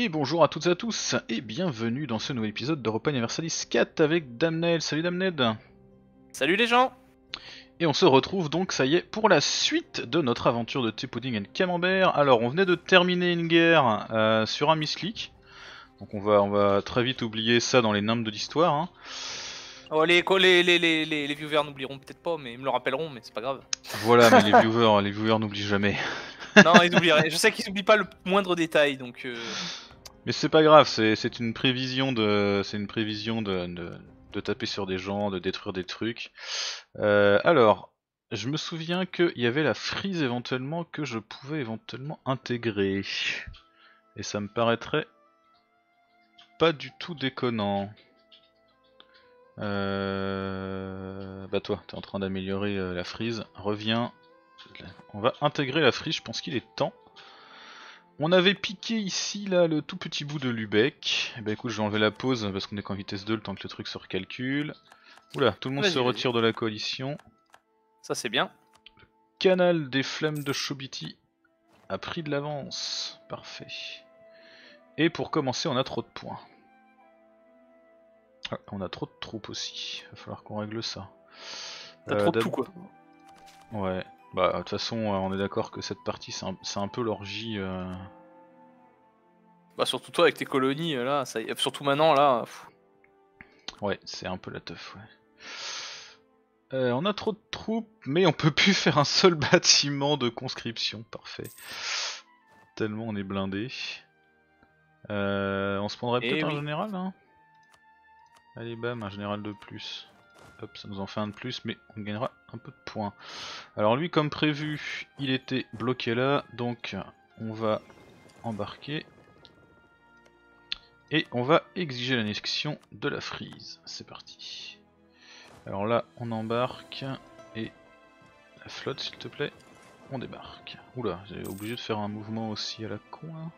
Et bonjour à toutes et à tous, et bienvenue dans ce nouvel épisode d'Europa Universalis 4 avec Damned. Salut Damned. Salut les gens. Et on se retrouve donc, ça y est, pour la suite de notre aventure de T-Pudding et Camembert. Alors, on venait de terminer une guerre sur un misclick. Donc on va très vite oublier ça dans les nimbes de l'histoire. Hein. Oh, les viewers n'oublieront peut-être pas, mais ils me le rappelleront, mais c'est pas grave. Voilà, mais les viewers n'oublient jamais. Non, ils oublieront. Je sais qu'ils n'oublient pas le moindre détail, donc... Mais c'est pas grave, c'est une prévision de taper sur des gens, de détruire des trucs. Alors, je me souviens qu'il y avait la Frise éventuellement que je pouvais éventuellement intégrer. Et ça me paraîtrait pas du tout déconnant. Bah toi, t'es en train d'améliorer la Frise, reviens. On va intégrer la Frise, je pense qu'il est temps. On avait piqué ici là le tout petit bout de Lubec. Et bah écoute, je vais enlever la pause parce qu'on est qu'en vitesse 2 le temps que le truc se recalcule. Oula, tout le monde se retire de la coalition. Ça c'est bien. Le canal des flammes de Chobiti a pris de l'avance. Parfait. Et pour commencer, on a trop de points. Ah, on a trop de troupes aussi. Va falloir qu'on règle ça. T'as trop de tout quoi. Ouais. Bah de toute façon on est d'accord que cette partie c'est un peu l'orgie. Bah surtout toi avec tes colonies là, ça y... surtout maintenant là. Pff. Ouais c'est un peu la teuf ouais. On a trop de troupes mais on peut plus faire un seul bâtiment de conscription, parfait. Tellement on est blindé. On se prendrait peut-être un général hein. Allez bam, un général de plus. Hop, ça nous en fait un de plus, mais on gagnera un peu de points. Alors lui, comme prévu, il était bloqué là, donc on va embarquer. Et on va exiger l'annexion de la Frise. C'est parti. Alors là, on embarque, et la flotte, s'il te plaît, on débarque. Oula, j'ai obligé de faire un mouvement aussi à la con, hein.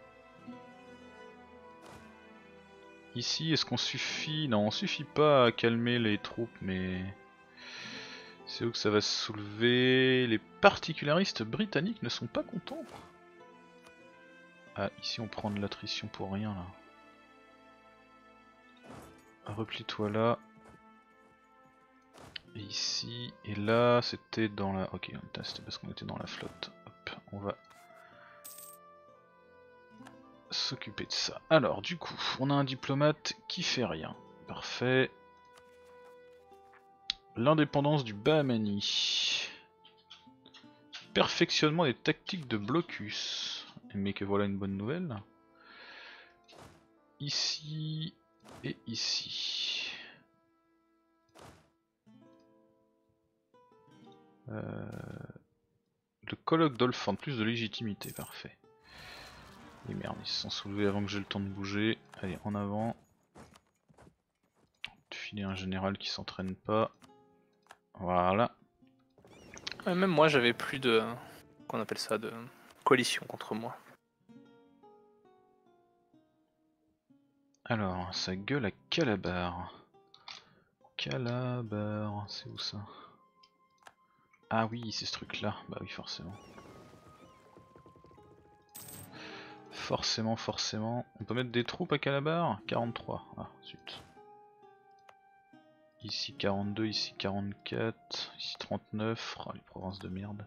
Ici, est-ce qu'on suffit? Non, on suffit pas à calmer les troupes, mais c'est où que ça va se soulever. Les particularistes britanniques ne sont pas contents. Ah, ici on prend de l'attrition pour rien, là. Replie-toi là. Et ici, et là, c'était dans la... Ok, c'était parce qu'on était dans la flotte. Hop, on va... s'occuper de ça. Alors du coup, on a un diplomate qui fait rien. Parfait. L'indépendance du Bahamani. Perfectionnement des tactiques de blocus. Mais que voilà une bonne nouvelle. Ici et ici. Le colloque d'Olfand, plus de légitimité, parfait. Et merde, ils se sont soulevés avant que j'ai le temps de bouger. Allez, en avant. Filer un général qui s'entraîne pas. Voilà. Ouais, même moi, j'avais plus de... qu'on appelle ça, de coalition contre moi. Alors, ça gueule à Calabar. Calabar, c'est où ça? Ah oui, c'est ce truc-là. Bah oui, forcément. Forcément. On peut mettre des troupes à Calabar? 43. Ah, zut. Ici 42, ici 44, ici 39. Oh, les provinces de merde.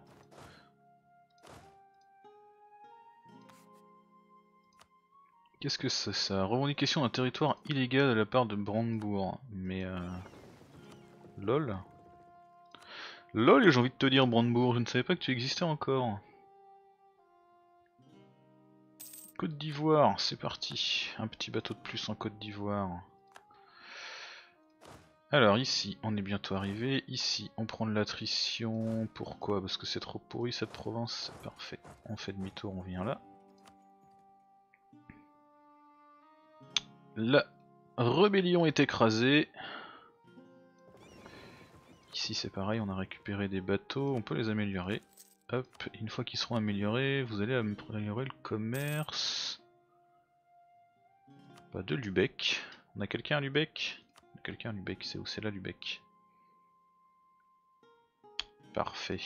Qu'est-ce que c'est ça? Revendication d'un territoire illégal de la part de Brandebourg. Mais lol. Lol, j'ai envie de te dire Brandebourg, je ne savais pas que tu existais encore. Côte d'Ivoire, c'est parti. Un petit bateau de plus en Côte d'Ivoire. Alors ici, on est bientôt arrivé. Ici, on prend de l'attrition. Pourquoi? Parce que c'est trop pourri cette province. C'est parfait. On fait demi-tour, on vient là. La rébellion est écrasée. Ici, c'est pareil, on a récupéré des bateaux. On peut les améliorer. Hop, une fois qu'ils seront améliorés, vous allez améliorer le commerce de Lubec. On a quelqu'un à Lubec? On a quelqu'un à Lubec, c'est où? C'est là Lubec. Parfait.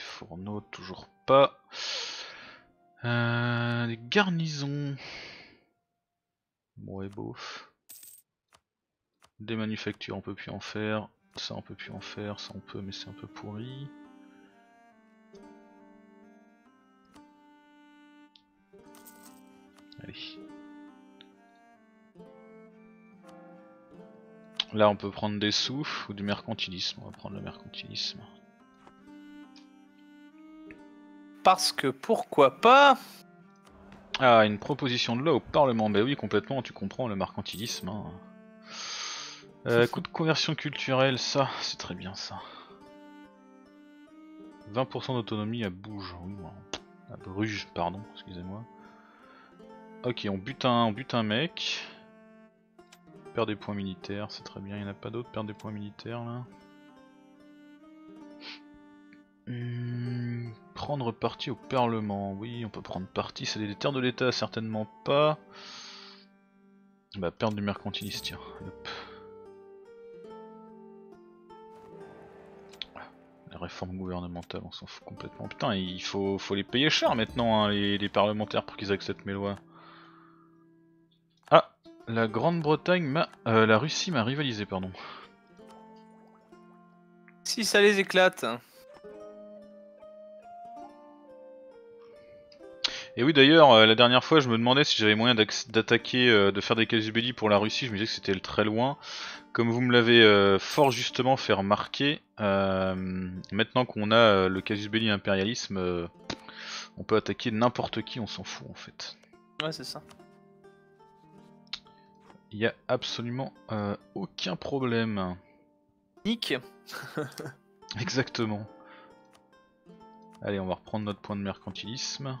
fourneaux, toujours pas. Les garnisons. Bon et beauf. Des manufactures, on peut plus en faire. Ça, on peut plus en faire. Ça, on peut, mais c'est un peu pourri. Allez. Là, on peut prendre des sous ou du mercantilisme. On va prendre le mercantilisme. Parce que pourquoi pas? Ah, une proposition de loi au Parlement. Bah oui, complètement, tu comprends le mercantilisme. Hein. Coût de conversion culturelle, ça, c'est très bien ça. 20% d'autonomie à Bruges. À Bruges, pardon, excusez-moi. Ok, on bute un mec. Perd des points militaires, c'est très bien, il n'y en a pas d'autres, perdre des points militaires là. Prendre parti au Parlement, oui, on peut prendre parti, c'est des terres de l'État, certainement pas. Bah, perdre du mercantiliste, tiens. Hop. La réforme gouvernementale, on s'en fout complètement. Putain, il faut les payer cher maintenant, hein, les parlementaires, pour qu'ils acceptent mes lois. Ah, la Grande-Bretagne m'a... la Russie m'a rivalisé, pardon. Si ça les éclate. Et oui d'ailleurs, la dernière fois je me demandais si j'avais moyen d'attaquer, de faire des casus belli pour la Russie, je me disais que c'était très loin. Comme vous me l'avez fort justement fait remarquer, maintenant qu'on a le casus belli impérialisme, on peut attaquer n'importe qui, on s'en fout en fait. Ouais c'est ça. Il n'y a absolument aucun problème. Nick. Exactement. Allez, on va reprendre notre point de mercantilisme.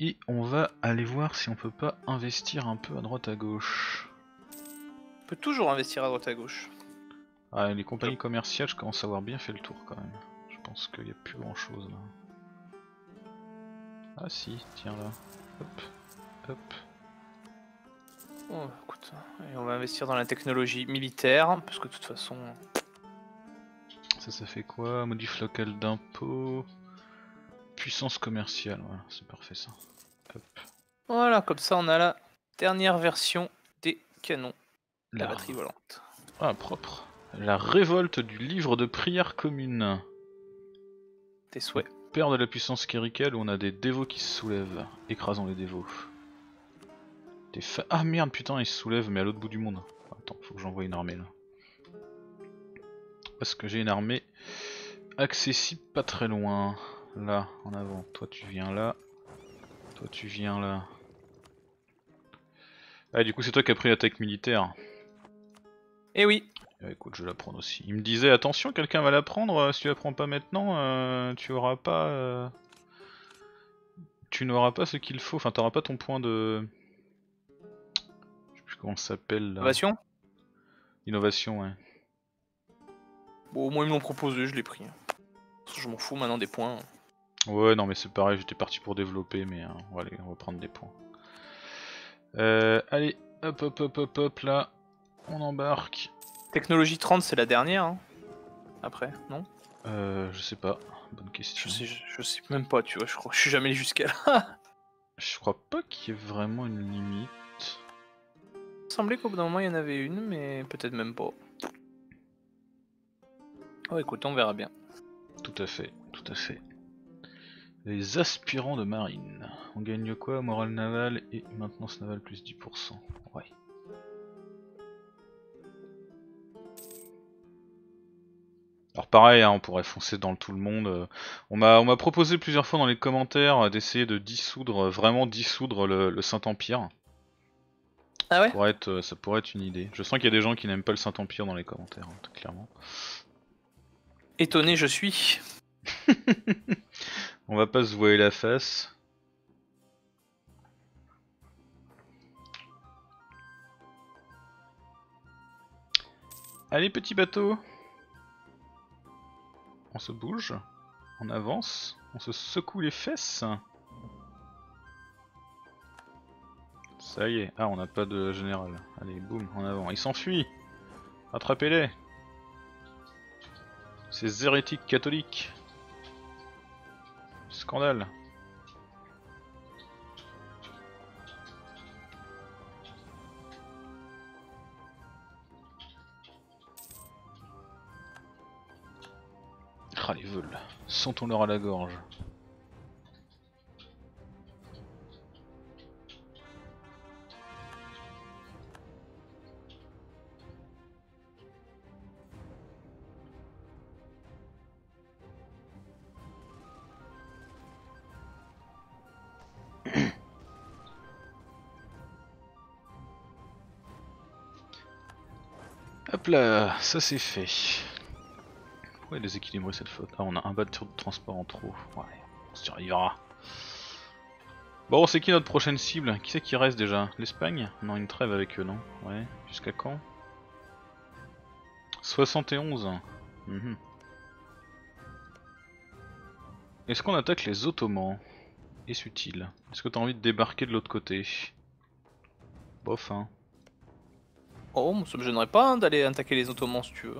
Et on va aller voir si on peut pas investir un peu à droite à gauche. On peut toujours investir à droite à gauche. Ah, les compagnies commerciales, je commence à avoir bien fait le tour quand même. Je pense qu'il n'y a plus grand chose là. Ah si, tiens là. Hop, hop. Oh, écoute. Et on va investir dans la technologie militaire, parce que de toute façon... Ça fait quoi? Modif local d'impôt... Puissance commerciale, voilà, c'est parfait ça. Hop. Voilà, comme ça on a la dernière version des canons. La batterie volante. Ah, propre. La révolte du livre de prière commune. Tes souhaits. On perd de la puissance kéricale où on a des dévots qui se soulèvent. Écrasons les dévots. Ah merde, putain, ils se soulèvent, mais à l'autre bout du monde. Attends, faut que j'envoie une armée là. Parce que j'ai une armée accessible pas très loin. Là, en avant, toi tu viens là, toi tu viens là. Ah, du coup, c'est toi qui as pris l'attaque militaire. Eh oui. Écoute, je la prends aussi. Il me disait, attention, quelqu'un va la prendre, si tu la prends pas maintenant, tu n'auras pas ce qu'il faut, enfin, t'auras pas ton point de... Je sais plus comment ça s'appelle là. Innovation ? Innovation, ouais. Bon, au moins ils me l'ont proposé, je l'ai pris. Je m'en fous maintenant des points. Ouais, non mais c'est pareil, j'étais parti pour développer, mais hein, on va prendre des points. Allez, hop hop hop hop hop, là, on embarque. Technologie 30, c'est la dernière, hein. Après, non? Je sais pas, bonne question. Je sais même pas, tu vois, je crois, je suis jamais allé jusqu'à là. Je crois pas qu'il y ait vraiment une limite. Il me semblait qu'au bout d'un moment il y en avait une, mais peut-être même pas. Oh écoute, on verra bien. Tout à fait, tout à fait. Les aspirants de marine. On gagne quoi? Morale navale et maintenance navale plus 10%. Ouais. Alors pareil, hein, on pourrait foncer dans le tout le monde. On m'a proposé plusieurs fois dans les commentaires d'essayer de dissoudre, vraiment dissoudre le Saint-Empire. Ah ouais? Ça pourrait être une idée. Je sens qu'il y a des gens qui n'aiment pas le Saint-Empire dans les commentaires, hein, clairement. Étonné je suis. On va pas se voiler la face. Allez petit bateau. On se bouge, on avance, on se secoue les fesses. Ça y est, ah on n'a pas de général. Allez boum, en avant, il s'enfuit. Attrapez-les. Ces hérétiques catholiques. Scandale. Ah, les veules. Sentons-leur à la gorge. Hop là, ça c'est fait. Pourquoi il est déséquilibré cette faute? Ah, on a un batteur de transport en trop. Ouais, on s'y arrivera. Bon, c'est qui notre prochaine cible? Qui c'est qui reste déjà? L'Espagne? Non, une trêve avec eux, non? Ouais, jusqu'à quand? 71. Mmh. Est-ce qu'on attaque les Ottomans? Est-ce utile? Est-ce que t'as envie de débarquer de l'autre côté? Bof, hein. Oh, ça me gênerait pas hein, d'aller attaquer les Ottomans si tu veux.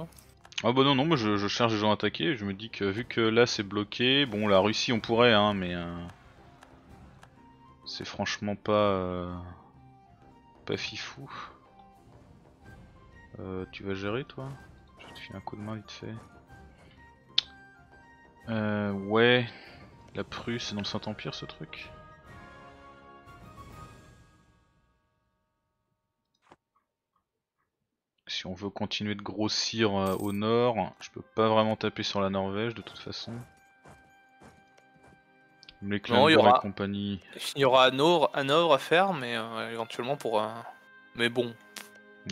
Ah bah non, non, moi je cherche des gens à attaquer, je me dis que vu que là c'est bloqué, bon la Russie on pourrait hein, mais... c'est franchement pas... pas fifou. Tu vas gérer toi? Je te file un coup de main vite fait. Ouais, la Prusse c'est dans le Saint-Empire ce truc. Si on veut continuer de grossir au nord, je peux pas vraiment taper sur la Norvège de toute façon. Mecklenburg et compagnie. Il y aura Hanovre à faire, mais éventuellement pour. Mais bon.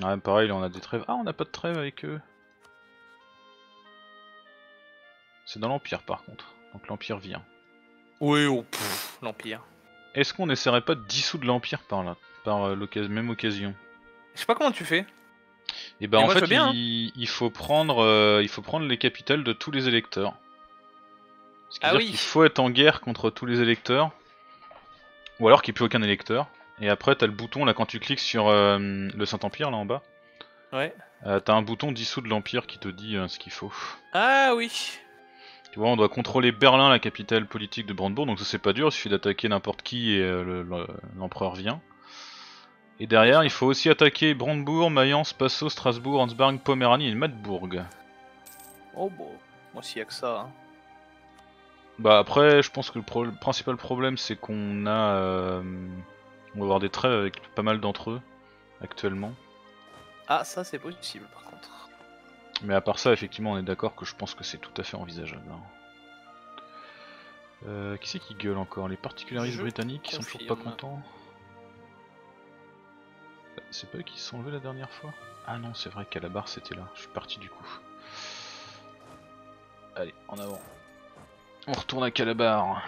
Ouais, pareil, là on a des trêves. Ah, on n'a pas de trêve avec eux. C'est dans l'Empire par contre. Donc l'Empire vient. Oui, oh, l'Empire. Est-ce qu'on n'essaierait pas de dissoudre l'Empire par là, par même occasion? Je sais pas comment tu fais. Et bah en fait il faut prendre les capitales de tous les électeurs. C'est-à-dire qu'il faut être en guerre contre tous les électeurs. Ou alors qu'il n'y ait plus aucun électeur. Et après t'as le bouton là quand tu cliques sur le Saint-Empire là en bas. Ouais. T'as un bouton dissoudre l'Empire qui te dit ce qu'il faut. Ah oui. Tu vois on doit contrôler Berlin, la capitale politique de Brandebourg. Donc ça c'est pas dur, il suffit d'attaquer n'importe qui et l'empereur vient. Et derrière, il faut aussi attaquer Brandebourg, Mayence, Passau, Strasbourg, Ansbach, Poméranie et Madbourg. Oh bon, moi s'il y a que ça. Hein. Bah après, je pense que le principal problème c'est qu'on a... on va avoir des trêves avec pas mal d'entre eux, actuellement. Ah ça c'est possible par contre. Mais à part ça, effectivement on est d'accord que je pense que c'est tout à fait envisageable. Hein. Qui c'est qui gueule encore? Les particularistes britanniques qui sont toujours pas contents. C'est pas eux qui se sont levés la dernière fois? Ah non, c'est vrai, Calabar c'était là, je suis parti du coup. Allez, en avant. On retourne à Calabar.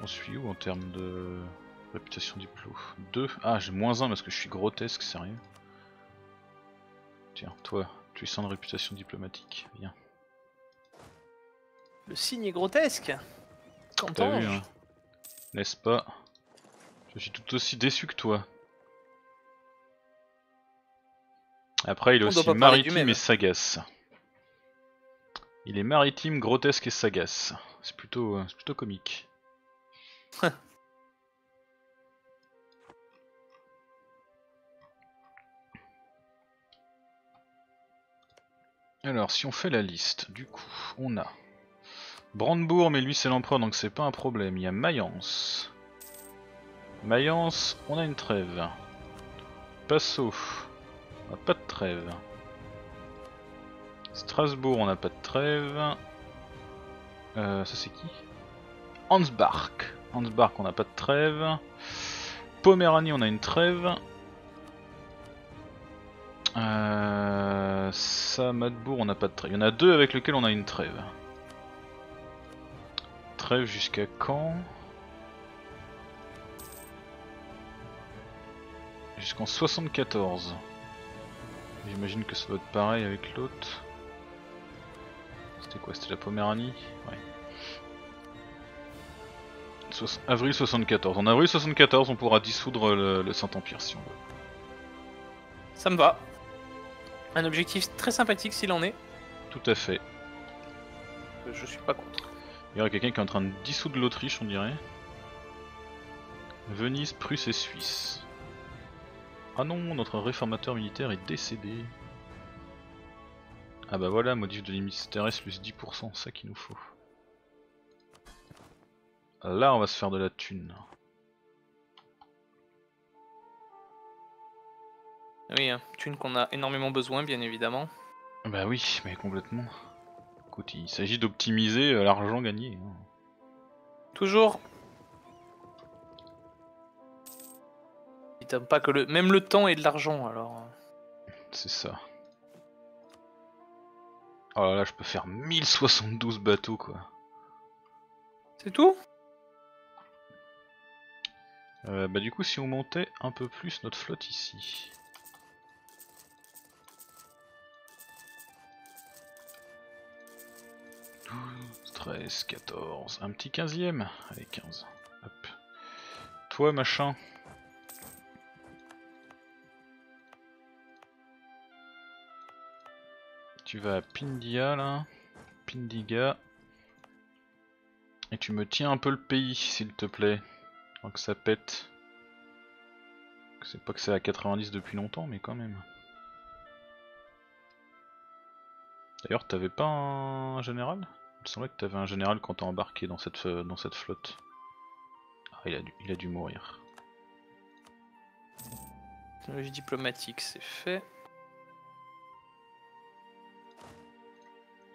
J'en suis où en termes de réputation diplo? 2. Ah, j'ai moins 1 parce que je suis grotesque, sérieux. Tiens, toi, tu es sans réputation diplomatique, viens. Le signe est grotesque. Qu'entends-je? Hein. N'est-ce pas? Je suis tout aussi déçu que toi. Après, il est aussi maritime et sagace. Il est maritime, grotesque et sagace. C'est plutôt comique. Alors, si on fait la liste, du coup, on a... Brandebourg, mais lui c'est l'empereur donc c'est pas un problème. Il y a Mayence. Mayence, on a une trêve. Passau, on n'a pas de trêve. Strasbourg, on n'a pas de trêve. Ça c'est qui? Ansbach. Ansbach, on n'a pas de trêve. Poméranie, on a une trêve. Ça, Madbourg, on n'a pas de trêve. Il y en a deux avec lesquels on a une trêve. Trêve jusqu'à quand? Jusqu'en 74. J'imagine que ça doit être pareil avec l'autre. C'était quoi? C'était la Poméranie? Ouais. Avril 74. En avril 74, on pourra dissoudre le Saint-Empire si on veut. Ça me va. Un objectif très sympathique s'il en est. Tout à fait. Je suis pas contre. Il y aurait quelqu'un qui est en train de dissoudre l'Autriche, on dirait. Venise, Prusse et Suisse. Ah non, notre réformateur militaire est décédé. Ah bah voilà, modif de limite terrestre plus 10%, ça qu'il nous faut. Là, on va se faire de la thune. Oui, thune qu'on a énormément besoin, bien évidemment. Bah oui, mais complètement. Écoute, il s'agit d'optimiser l'argent gagné. Toujours. Pas que le... Même le temps est de l'argent, alors. C'est ça. Oh là là, je peux faire 1072 bateaux, quoi. C'est tout? Bah du coup, si on montait un peu plus notre flotte ici... Ouh, 13, 14, un petit 15e. Allez, 15. Hop. Toi, machin. Tu vas à Pindia là, Pindiga, et tu me tiens un peu le pays s'il te plaît, avant que ça pète. C'est pas que c'est à 90 depuis longtemps, mais quand même. D'ailleurs, t'avais pas un général? Il me semblait que t'avais un général quand t'as embarqué dans cette flotte. Ah, il a dû mourir. Technologie diplomatique, c'est fait.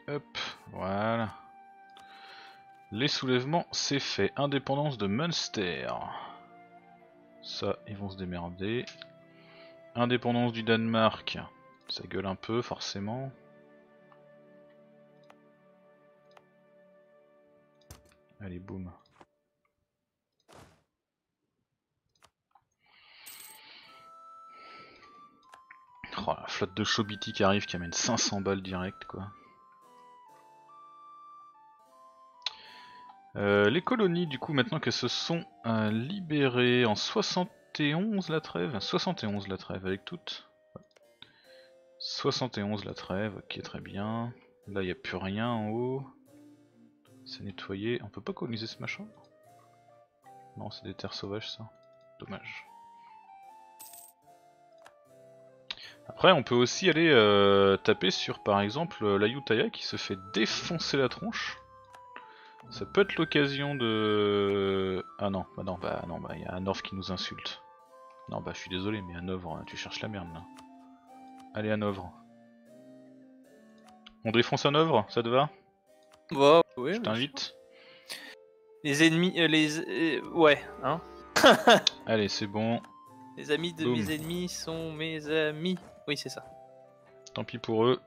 Hop, voilà. Les soulèvements, c'est fait. Indépendance de Munster. Ça, ils vont se démerder. Indépendance du Danemark. Ça gueule un peu, forcément. Allez, boum. Oh, la flotte de Chobiti qui arrive, qui amène 500 balles direct, quoi. Les colonies, du coup, maintenant qu'elles se sont libérées en 71 la trêve, 71 la trêve avec toutes, 71 la trêve, ok, très bien. Là il n'y a plus rien en haut, c'est nettoyé. On peut pas coloniser ce machin? Non, c'est des terres sauvages, ça, dommage. Après on peut aussi aller taper sur par exemple la Ayutthaya qui se fait défoncer la tronche. Ça peut être l'occasion de... Ah non, bah non, bah non, bah il y a Hanovre qui nous insulte. Non, bah je suis désolé, mais Hanovre, tu cherches la merde là. Allez Hanovre. On défonce Hanovre, ça te va? Bah oui. Je t'invite. Les ennemis, ouais, hein. Allez, c'est bon. Les amis de mes ennemis sont mes amis. Oui, c'est ça. Tant pis pour eux.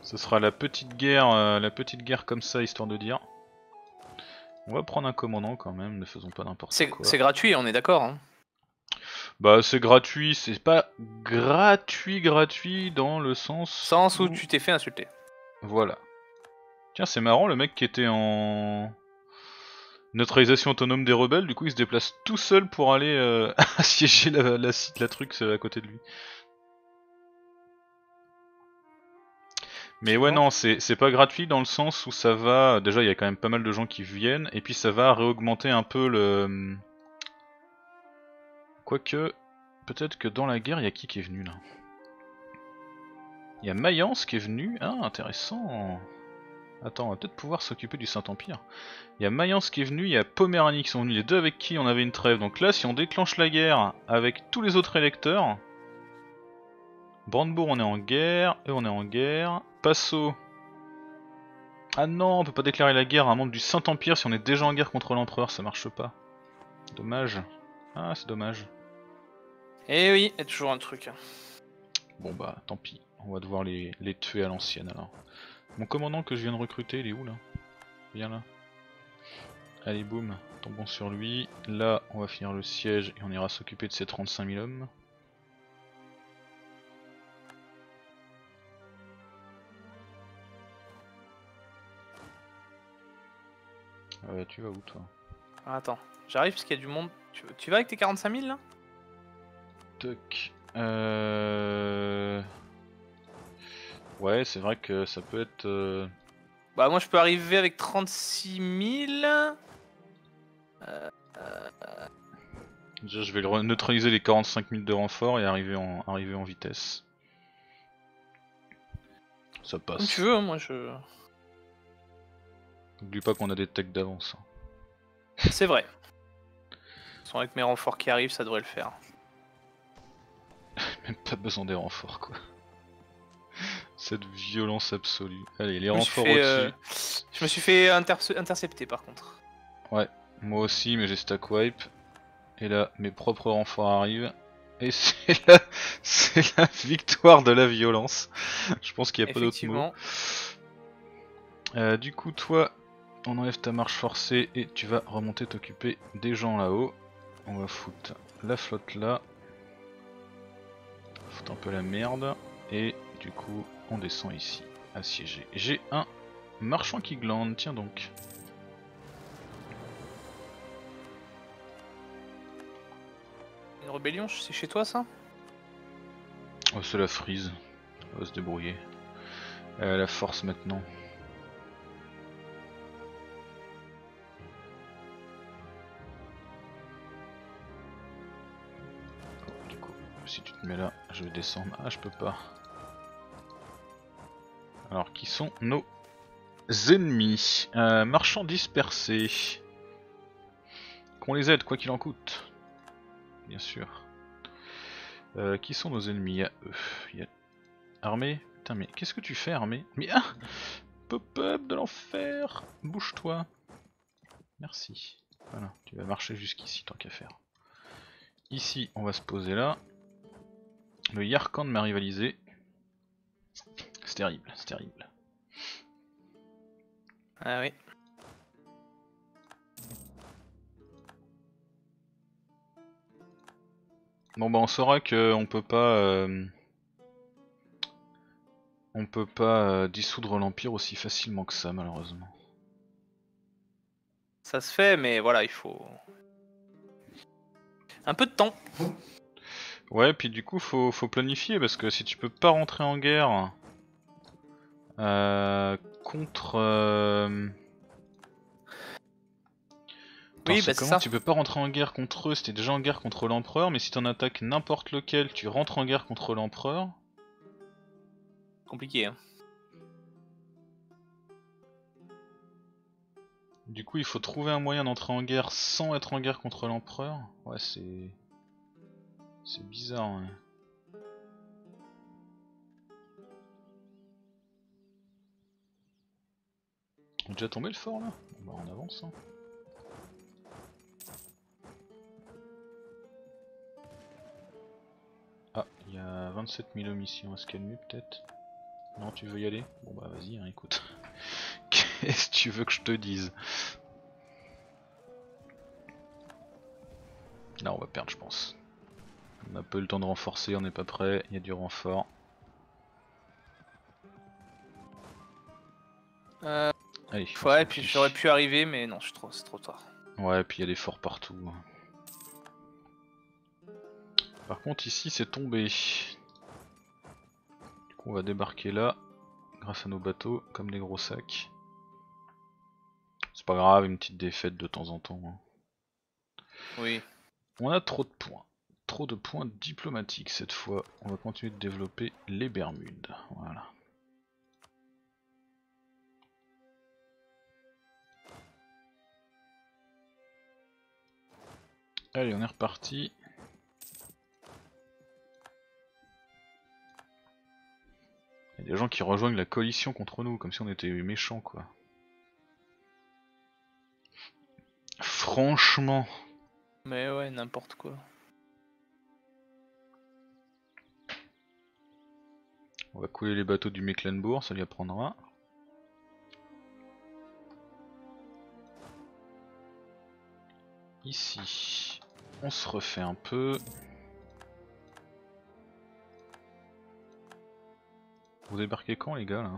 Ce sera la petite guerre comme ça, histoire de dire. On va prendre un commandant quand même, ne faisons pas n'importe quoi. C'est gratuit, on est d'accord, hein. Bah c'est gratuit, c'est pas gratuit gratuit dans le sens... Sens où tu t'es fait insulter. Voilà. Tiens, c'est marrant, le mec qui était en... Neutralisation autonome des rebelles, du coup il se déplace tout seul pour aller assiéger la truc à côté de lui. Mais ouais, non, c'est pas gratuit dans le sens où ça va... Déjà, il y a quand même pas mal de gens qui viennent, et puis ça va réaugmenter un peu le... Quoique, peut-être que dans la guerre, il y a qui est venu, là? Il y a Mayence qui est venu. Ah, intéressant. Attends, on va peut-être pouvoir s'occuper du Saint-Empire. Il y a Mayence qui est venu, il y a Poméranie qui sont venus, les deux avec qui on avait une trêve. Donc là, si on déclenche la guerre avec tous les autres électeurs... Brandebourg, on est en guerre, eux on est en guerre... Passau. Ah non, on peut pas déclarer la guerre à un membre du Saint-Empire si on est déjà en guerre contre l'empereur, ça marche pas. Dommage. Ah, c'est dommage. Eh oui, il y a toujours un truc. Bon bah, tant pis. On va devoir les tuer à l'ancienne alors. Mon commandant que je viens de recruter, il est où là? Viens là. Allez, boum, tombons sur lui. Là, on va finir le siège et on ira s'occuper de ces 35 000 hommes. Tu vas où toi? Attends, j'arrive parce qu'il y a du monde. Tu vas avec tes 45 000 là? Toc. Ouais, c'est vrai que ça peut être... Bah moi je peux arriver avec 36 000. Déjà je vais neutraliser les 45 000 de renfort et arriver en vitesse. Ça passe. Comme tu veux, moi je... N'oublie pas qu'on a des techs d'avance. C'est vrai. Avec mes renforts qui arrivent, ça devrait le faire. Même pas besoin des renforts, quoi. Cette violence absolue. Allez, les renforts au-dessus. Je me suis fait intercepter par contre. Ouais, moi aussi, mais j'ai stack wipe. Et là, mes propres renforts arrivent. Et c'est la victoire de la violence. Je pense qu'il n'y a pas d'autre mot. Du coup, toi, on enlève ta marche forcée et tu vas remonter t'occuper des gens là-haut. On va foutre la flotte là. Foutre un peu la merde. Et du coup, on descend ici, assiégé. J'ai un marchand qui glande, tiens donc. Une rébellion, c'est chez toi ça? Oh, c'est la Frise. On va se débrouiller. La force maintenant. Si tu te mets là, je vais descendre. Ah, je peux pas. Alors, qui sont nos ennemis? Marchands dispersés. Qu'on les aide, quoi qu'il en coûte. Bien sûr. Qui sont nos ennemis? Il y a eux. Il y a... Armée? Putain, mais qu'est-ce que tu fais, Armée? Mais ah, pop-up de l'enfer! Bouge-toi. Merci. Voilà, tu vas marcher jusqu'ici, tant qu'à faire. Ici, on va se poser là. Le Yarkand m'a rivalisé. C'est terrible, c'est terrible. Ah oui. Bon bah on saura que on peut pas dissoudre l'Empire aussi facilement que ça, malheureusement. Ça se fait, mais voilà, il faut un peu de temps. Ouais, puis du coup faut planifier, parce que si tu peux pas rentrer en guerre contre... Attends, oui, bah c'est ça. Tu peux pas rentrer en guerre contre eux, si t'es déjà en guerre contre l'empereur, mais si t'en attaques n'importe lequel, tu rentres en guerre contre l'empereur. Compliqué, hein. Du coup il faut trouver un moyen d'entrer en guerre sans être en guerre contre l'empereur. Ouais, c'est... C'est bizarre, hein. On est déjà tombé le fort là? Bon, bah on avance, hein. Ah, il y a 27 000 hommes ici, on va se calmer peut-être. Non, tu veux y aller? Bon bah vas-y, hein, écoute. Qu'est-ce que tu veux que je te dise? Là on va perdre, je pense. On a peu le temps de renforcer, on n'est pas prêt, il y a du renfort. Allez, ouais, puis j'aurais pu arriver, mais non, c'est trop tard. Ouais, puis il y a des forts partout. Par contre, ici c'est tombé. Du coup, on va débarquer là, grâce à nos bateaux, comme des gros sacs. C'est pas grave, une petite défaite de temps en temps, hein. Oui. On a trop de points. Trop de points diplomatiques cette fois. On va continuer de développer les Bermudes. Voilà. Allez, on est reparti. Il y a des gens qui rejoignent la coalition contre nous, comme si on était méchants, quoi. Franchement. Mais ouais, n'importe quoi. On va couler les bateaux du Mecklenburg, ça lui apprendra. Ici, on se refait un peu. Vous débarquez quand les gars là?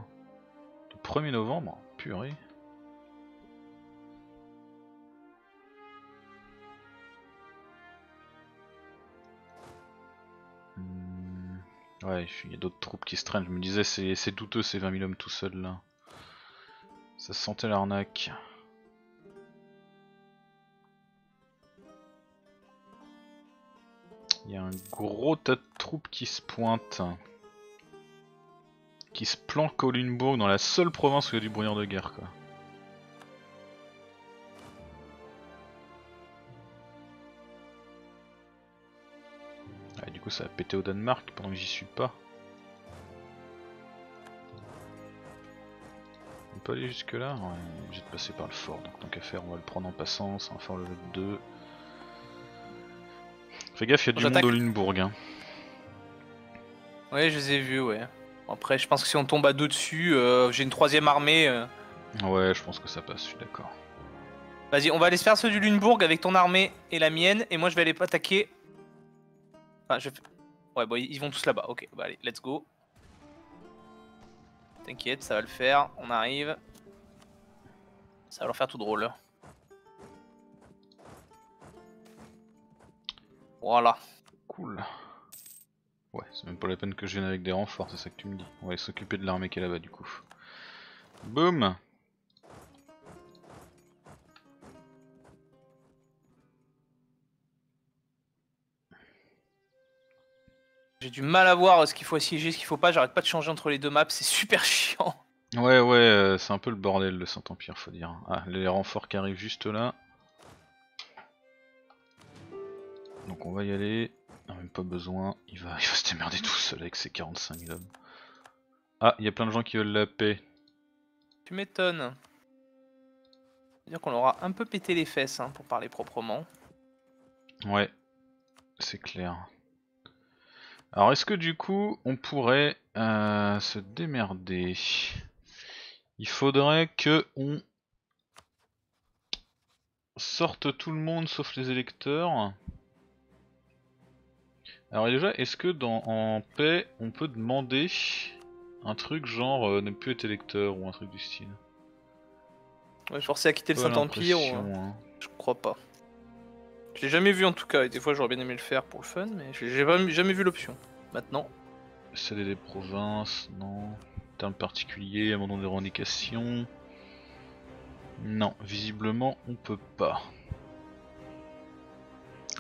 Le 1er novembre, purée. Ouais, il y a d'autres troupes qui se traînent. Je me disais, c'est douteux ces 20 000 hommes tout seuls là. Ça sentait l'arnaque. Il y a un gros tas de troupes qui se pointent. Qui se planquent au Lüneburg, dans la seule province où il y a du brouillard de guerre quoi. Ah, du coup ça a pété au Danemark pendant que j'y suis pas. On peut aller jusque là? Ouais, j'ai de passer par le fort, donc tant qu'à faire on va le prendre en passant, c'est un fort level 2. Fais gaffe, il y a du monde au Lüneburg hein. Ouais je les ai vus ouais. Après, je pense que si on tombe à deux dessus, j'ai une troisième armée. Ouais, je pense que ça passe, je suis d'accord. Vas-y, on va aller se faire ceux du Lüneburg avec ton armée et la mienne. Et moi, je vais aller attaquer. Enfin, je... Ouais, bon, ils vont tous là-bas. Ok, bah allez, let's go. T'inquiète, ça va le faire. On arrive. Ça va leur faire tout drôle. Voilà. Cool. Ouais, c'est même pas la peine que je vienne avec des renforts, c'est ça que tu me dis. On va aller s'occuper de l'armée qui est là-bas du coup. Boum! J'ai du mal à voir ce qu'il faut assiéger, ce qu'il faut pas, j'arrête pas de changer entre les deux maps, c'est super chiant. Ouais ouais, c'est un peu le bordel le Saint-Empire faut dire. Ah, les renforts qui arrivent juste là. Donc on va y aller. Non, même pas besoin, il va se démerder tout seul avec ses 45 000 hommes. Ah, il y a plein de gens qui veulent la paix. Tu m'étonnes. C'est-à-dire qu'on leur a un peu pété les fesses, hein, pour parler proprement. Ouais, c'est clair. Alors est-ce que du coup, on pourrait se démerder? Il faudrait que on sorte tout le monde sauf les électeurs. Alors déjà, est-ce que en paix, on peut demander un truc genre ne plus être électeur ou un truc du style? Ouais, forcé à quitter le Saint-Empire ou... Hein. Je crois pas. Je l'ai jamais vu en tout cas, et des fois j'aurais bien aimé le faire pour le fun, mais j'ai jamais vu l'option. Maintenant. Céder des provinces, non. Terme particulier, abandon des revendications. Non, visiblement on peut pas.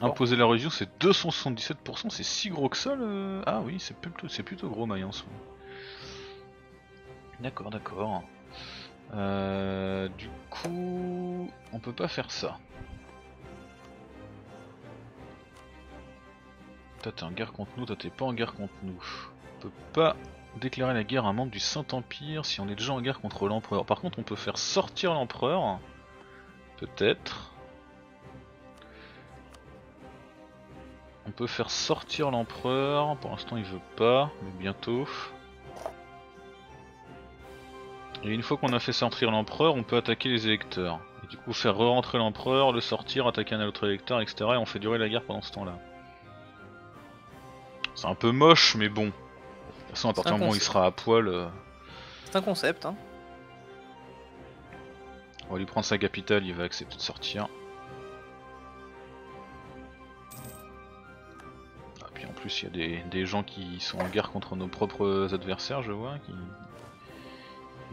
Imposer la religion, c'est 277%, c'est si gros que ça le... Ah oui, c'est plutôt gros Mayence. D'accord, d'accord. Du coup... On peut pas faire ça. Toi t'es en guerre contre nous, toi t'es pas en guerre contre nous. On peut pas déclarer la guerre à un membre du Saint-Empire si on est déjà en guerre contre l'empereur. Par contre on peut faire sortir l'empereur. Peut-être. On peut faire sortir l'empereur, pour l'instant il veut pas, mais bientôt. Et une fois qu'on a fait sortir l'empereur, on peut attaquer les électeurs. Et du coup faire re-rentrer l'empereur, le sortir, attaquer un autre électeur, etc. Et on fait durer la guerre pendant ce temps-là. C'est un peu moche, mais bon. De toute façon à partir du moment où il sera à poil... C'est un concept hein. On va lui prendre sa capitale, il va accepter de sortir. En plus il y a des gens qui sont en guerre contre nos propres adversaires, je vois, qui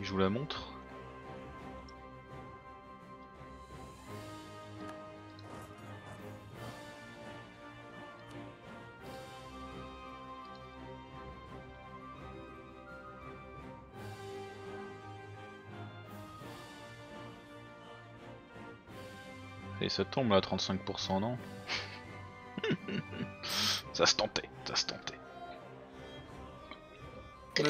jouent la montre. Et ça tombe là, 35%, non? Ça se tentait, ça se tentait.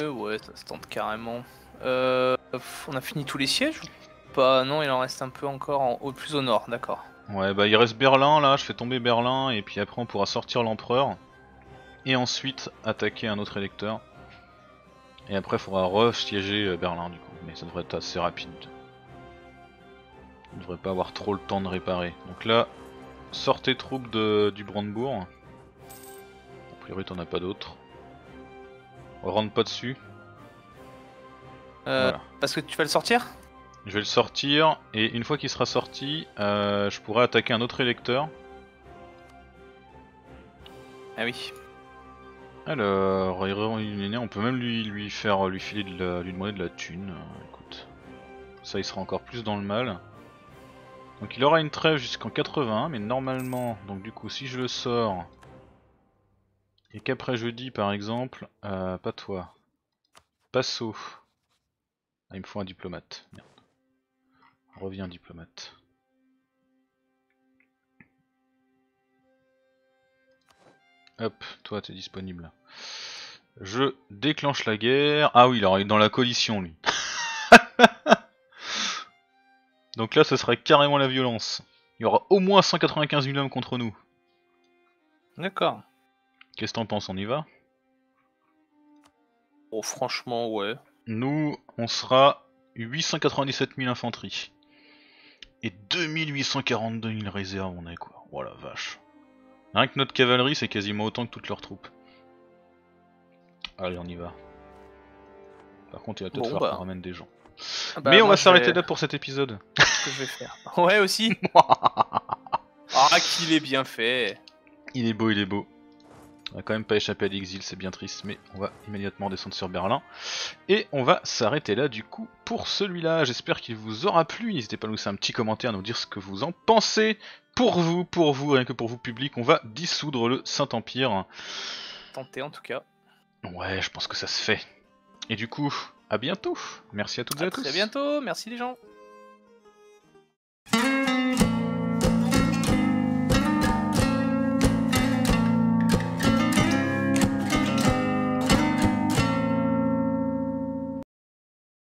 Ouais, ça se tente carrément. On a fini tous les sièges ou pas? Non, il en reste un peu encore plus au nord, d'accord. Ouais, bah il reste Berlin là, je fais tomber Berlin et puis après on pourra sortir l'empereur. Et ensuite attaquer un autre électeur. Et après il faudra re-siéger Berlin du coup, mais ça devrait être assez rapide. On devrait pas avoir trop le temps de réparer. Donc là, sortez troupes du Brandebourg. T'en as pas d'autres. On rentre pas dessus. Voilà. Parce que tu vas le sortir? Je vais le sortir et une fois qu'il sera sorti, je pourrai attaquer un autre électeur. Ah oui. Alors, on peut même lui faire filer de la, lui demander de la thune. Écoute, ça il sera encore plus dans le mal. Donc il aura une trêve jusqu'en 81, mais normalement, donc du coup si je le sors et qu'après jeudi par exemple, pas toi, Passau. Ah, il me faut un diplomate. Merde. Reviens diplomate. Hop, toi t'es disponible. Je déclenche la guerre. Ah oui, alors il est dans la coalition lui. Donc là ce sera carrément la violence. Il y aura au moins 195 000 hommes contre nous. D'accord. Qu'est-ce que t'en penses, on y va? Oh franchement ouais. Nous on sera 897 000 infanteries. Et 2842 000 réserves on est quoi. Oh la vache. Rien que notre cavalerie, c'est quasiment autant que toutes leurs troupes. Allez, on y va. Par contre, il va peut-être falloir qu'on ramène des gens. Bah, mais on va s'arrêter là pour cet épisode. Qu'est-ce que je vais faire? Ouais, aussi. Ah, qu'il est bien fait. Il est beau, il est beau. On va quand même pas échapper à l'exil, c'est bien triste, mais on va immédiatement descendre sur Berlin. Et on va s'arrêter là du coup pour celui-là. J'espère qu'il vous aura plu. N'hésitez pas à nous laisser un petit commentaire, à nous dire ce que vous en pensez. Pour vous, rien que pour vous public, on va dissoudre le Saint-Empire. Tentez en tout cas. Ouais, je pense que ça se fait. Et du coup, à bientôt. Merci à toutes et à tous. À bientôt, merci les gens.